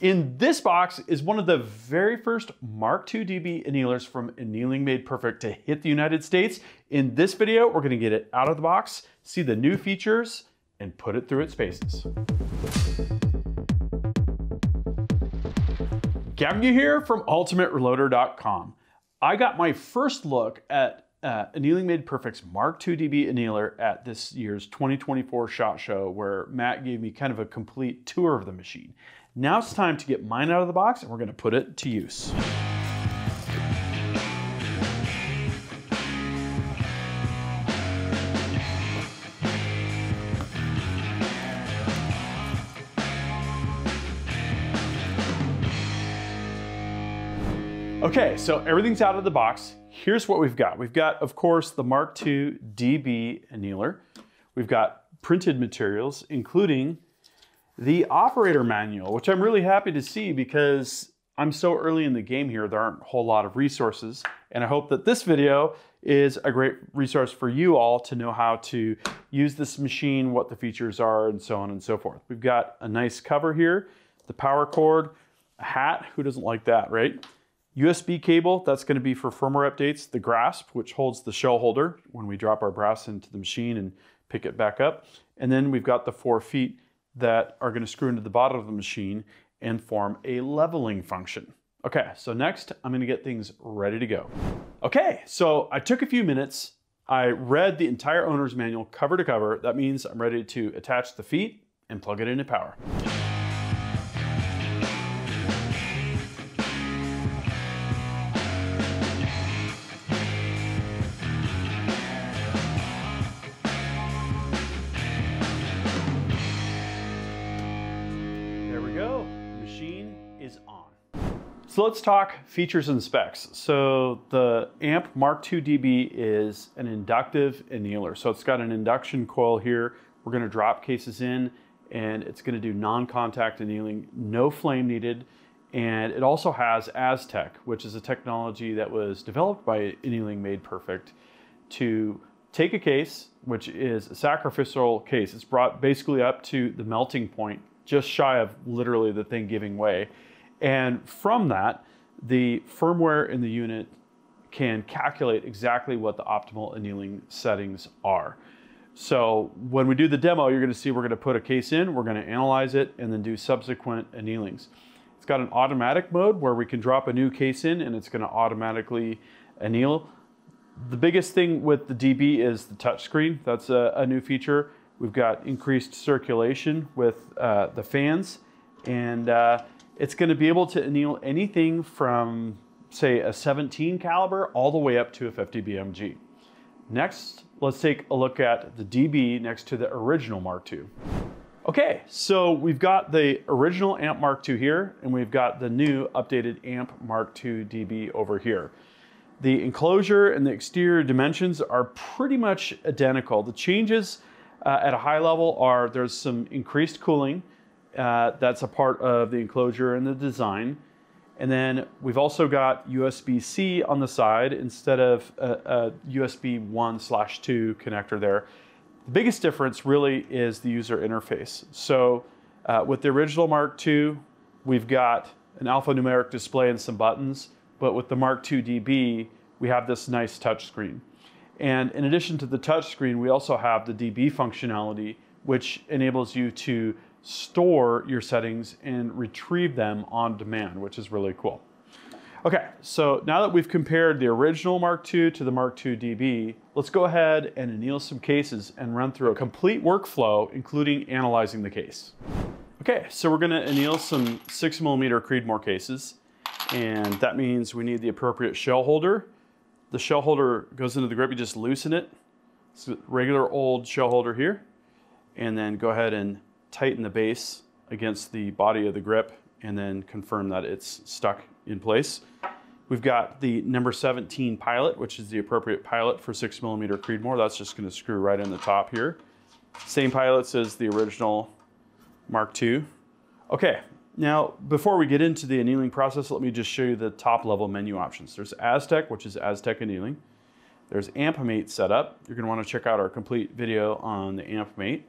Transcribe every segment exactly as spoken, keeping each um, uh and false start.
In this box is one of the very first Mark two D B annealers from Annealing Made Perfect to hit the United States. In this video, we're gonna get it out of the box, see the new features, and put it through its paces. Gavin Yu here from ultimate reloader dot com. I got my first look at uh, Annealing Made Perfect's Mark two D B annealer at this year's twenty twenty-four SHOT Show, where Matt gave me kind of a complete tour of the machine. Now it's time to get mine out of the box and we're gonna put it to use. Okay, so everything's out of the box. Here's what we've got. We've got, of course, the Mark two D B annealer. We've got printed materials, including the operator manual, which I'm really happy to see because I'm so early in the game here, there aren't a whole lot of resources. And I hope that this video is a great resource for you all to know how to use this machine, what the features are, and so on and so forth. We've got a nice cover here, the power cord, a hat, who doesn't like that, right? U S B cable, that's gonna be for firmware updates, the grasp, which holds the shell holder when we drop our brass into the machine and pick it back up. And then we've got the four feet that are gonna screw into the bottom of the machine and form a leveling function. Okay, so next I'm gonna get things ready to go. Okay, so I took a few minutes. I read the entire owner's manual cover to cover. That means I'm ready to attach the feet and plug it into power. So let's talk features and specs. So the AMP Mark two D B is an inductive annealer. So it's got an induction coil here. We're gonna drop cases in and it's gonna do non-contact annealing, no flame needed. And it also has Aztec, which is a technology that was developed by Annealing Made Perfect to take a case, which is a sacrificial case. It's brought basically up to the melting point, just shy of literally the thing giving way. And from that, the firmware in the unit can calculate exactly what the optimal annealing settings are. So when we do the demo, you're gonna see we're gonna put a case in, we're gonna analyze it, and then do subsequent annealings. It's got an automatic mode where we can drop a new case in and it's gonna automatically anneal. The biggest thing with the D B is the touchscreen. That's a, a new feature. We've got increased circulation with uh, the fans, and uh, it's gonna be able to anneal anything from, say, a seventeen caliber all the way up to a fifty B M G. Next, let's take a look at the D B next to the original Mark two. Okay, so we've got the original AMP Mark two here, and we've got the new updated AMP Mark two D B over here. The enclosure and the exterior dimensions are pretty much identical. The changes uh, at a high level are there's some increased cooling. Uh, that's a part of the enclosure and the design. And then we've also got U S B C on the side instead of a, a U S B one slash two connector there. The biggest difference really is the user interface. So uh, with the original Mark two, we've got an alphanumeric display and some buttons, but with the Mark two D B, we have this nice touchscreen. And in addition to the touchscreen, we also have the D B functionality, which enables you to store your settings and retrieve them on demand, which is really cool. Okay, so now that we've compared the original Mark two to the Mark two D B, let's go ahead and anneal some cases and run through a complete workflow, including analyzing the case. Okay, so we're gonna anneal some six millimeter Creedmoor cases, and that means we need the appropriate shell holder. The shell holder goes into the grip, you just loosen it. It's a regular old shell holder here, and then go ahead and tighten the base against the body of the grip and then confirm that it's stuck in place. We've got the number seventeen pilot, which is the appropriate pilot for six millimeter Creedmoor. That's just gonna screw right in the top here. Same pilots as the original Mark two. Okay, now before we get into the annealing process, let me just show you the top level menu options. There's Aztec, which is Aztec annealing. There's AmpMate setup. You're gonna wanna check out our complete video on the AmpMate.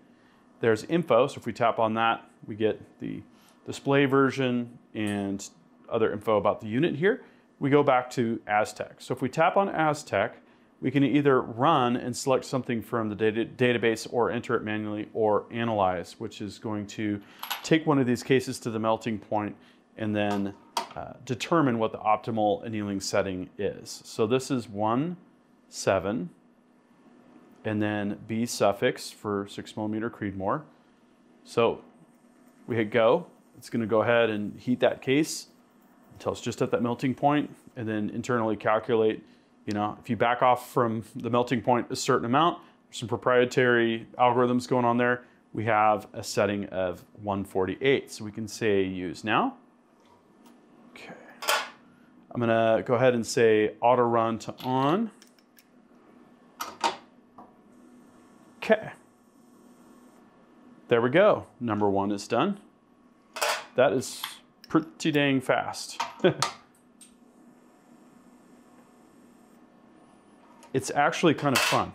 There's info, so if we tap on that, we get the display version, and other info about the unit here, we go back to Aztec. So if we tap on Aztec, we can either run and select something from the data database or enter it manually, or analyze, which is going to take one of these cases to the melting point and then uh, determine what the optimal annealing setting is. So this is one, seven, and then B suffix for six millimeter Creedmoor. So we hit go. It's gonna go ahead and heat that case until it's just at that melting point, and then internally calculate, you know, if you back off from the melting point a certain amount, there's some proprietary algorithms going on there. We have a setting of one forty-eight. So we can say use now. Okay. I'm gonna go ahead and say auto run to on. Okay. There we go. Number one is done. That is pretty dang fast. It's actually kind of fun.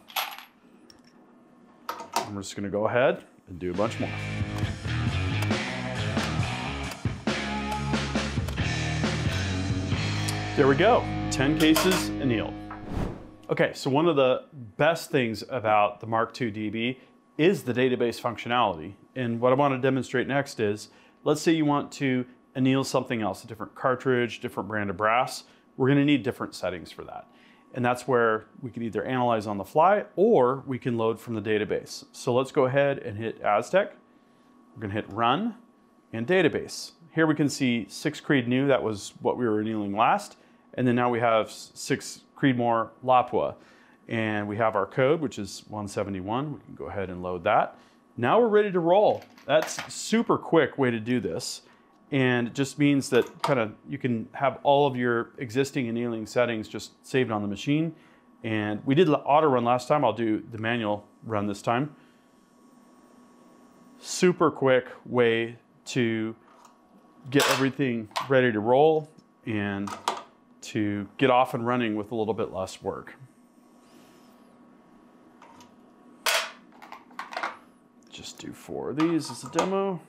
I'm just gonna go ahead and do a bunch more. There we go, ten cases annealed. Okay, so one of the best things about the Mark two D B is the database functionality. And what I wanna demonstrate next is, let's say you want to anneal something else, a different cartridge, different brand of brass. We're gonna need different settings for that. And that's where we can either analyze on the fly or we can load from the database. So let's go ahead and hit Aztec. We're gonna hit run and database. Here we can see six Creed new, that was what we were annealing last. And then now we have six Creedmoor Lapua. And we have our code, which is one seventy-one. We can go ahead and load that. Now we're ready to roll. That's a super quick way to do this. And it just means that kind of you can have all of your existing annealing settings just saved on the machine. And we did the auto run last time. I'll do the manual run this time. Super quick way to get everything ready to roll and to get off and running with a little bit less work. Just do four of these as a demo.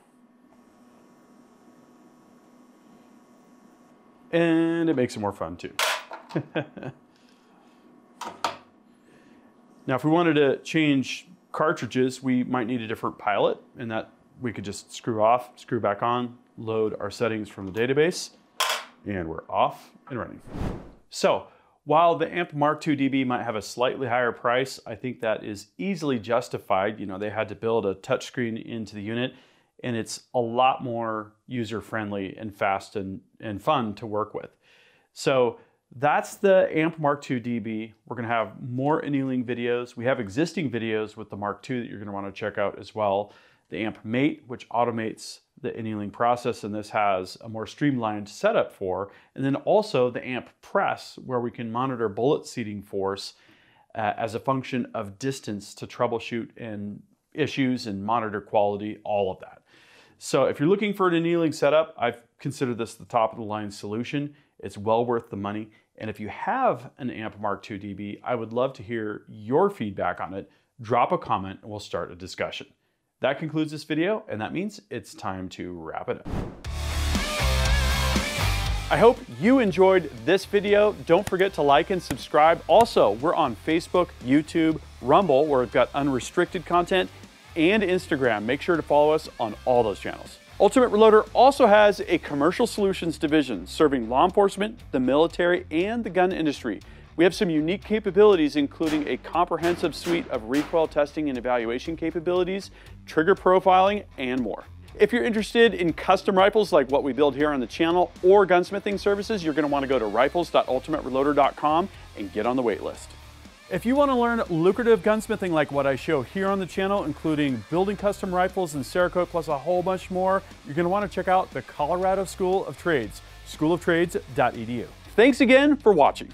And it makes it more fun too. Now, if we wanted to change cartridges, we might need a different pilot, and that we could just screw off, screw back on, load our settings from the database, and we're off and running. So while the AMP Mark two D B might have a slightly higher price, I think that is easily justified. You know, they had to build a touchscreen into the unit, and it's a lot more user-friendly and fast and, and fun to work with. So that's the AMP Mark two D B. We're gonna have more annealing videos. We have existing videos with the Mark two that you're gonna wanna check out as well. The AmpMate, which automates the annealing process, and this has a more streamlined setup for, and then also the Amp Press, where we can monitor bullet seating force uh, as a function of distance to troubleshoot and issues and monitor quality, all of that. So if you're looking for an annealing setup, I've considered this the top of the line solution. It's well worth the money. And if you have an AMP Mark two D B, I would love to hear your feedback on it. Drop a comment and we'll start a discussion. That concludes this video, and that means it's time to wrap it up. I hope you enjoyed this video. Don't forget to like and subscribe. Also, we're on Facebook, YouTube, Rumble, where we've got unrestricted content, and Instagram. Make sure to follow us on all those channels. Ultimate Reloader also has a commercial solutions division serving law enforcement, the military, and the gun industry. We have some unique capabilities, including a comprehensive suite of recoil testing and evaluation capabilities, trigger profiling, and more. If you're interested in custom rifles like what we build here on the channel or gunsmithing services, you're gonna wanna go to rifles dot ultimate reloader dot com and get on the wait list. If you want to learn lucrative gunsmithing like what I show here on the channel, including building custom rifles and Cerakote plus a whole bunch more, you're going to want to check out the Colorado School of Trades, school of trades dot e d u. Thanks again for watching.